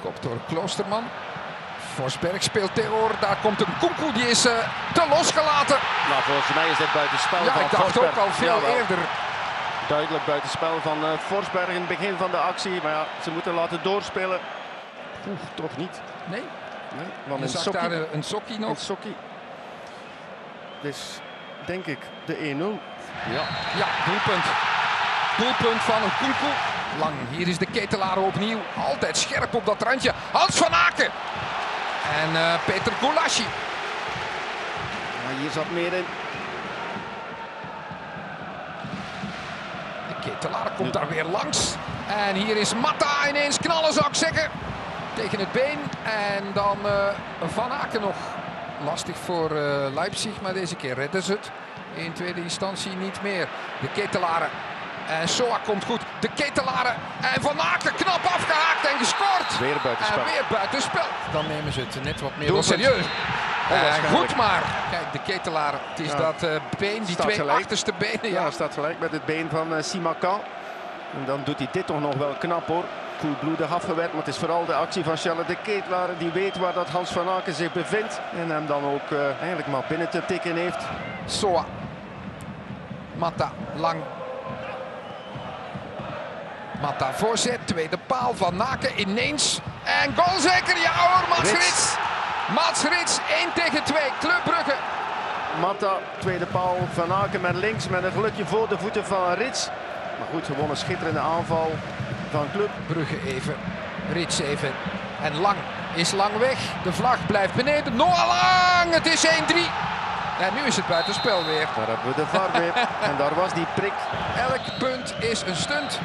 Gekopt door Kloosterman. Forsberg speelt Theor. Daar komt een Kunku. Die is te losgelaten. Nou, volgens mij is dit buitenspel van Forsberg. Ja, ik dacht ook al veel eerder. Duidelijk buitenspel van Forsberg in het begin van de actie. Maar ja, ze moeten laten doorspelen. Oef, toch niet. Nee. Want een sokkie nog. Een sokkie. Dus denk ik de 1-0. Ja. Ja, doelpunt. Doelpunt van een Kunku. Lang. Hier is De Ketelaere opnieuw. Altijd scherp op dat randje. Hans Vanaken. En Peter Goulashi. Ja, hier zat meer in. De Ketelaere komt daar weer langs. En hier is Mata ineens knallen, zou ik zeggen. Tegen het been. En dan Vanaken nog. Lastig voor Leipzig, maar deze keer redden ze het. In tweede instantie niet meer. De Ketelaere. En Soa komt goed. De Ketelaere en Vanaken knap afgehaakt en gescoord. Weer buitenspel. En weer buitenspel. Dan nemen ze het net wat meer op. Serieus. Goed maar. Kijk, De Ketelaere. Het is dat been, die twee gelijk. Achterste benen. Ja, staat gelijk met het been van Simakan. En dan doet hij dit toch nog wel knap hoor. Koelbloedig afgewerkt, maar het is vooral de actie van Schelle. De Ketelaere die weet waar dat Hans Vanaken zich bevindt. En hem dan ook eigenlijk maar binnen te tikken heeft. Soa. Mata, lang. Mata voorzet, tweede paal, Vanaken ineens. En goal zeker, ja hoor, Mats Rits. Mats Rits, 1-2, Club Brugge. Mata, tweede paal, Vanaken met links, met een gelukje voor de voeten van Rits. Maar goed, gewonnen, schitterende aanval van Club Brugge even. Rits even. En Lang is lang weg, de vlag blijft beneden. Noah Lang, het is 1-3. En nu is het buitenspel weer. Daar hebben we de VAR weer. En daar was die prik. Elk punt is een stunt.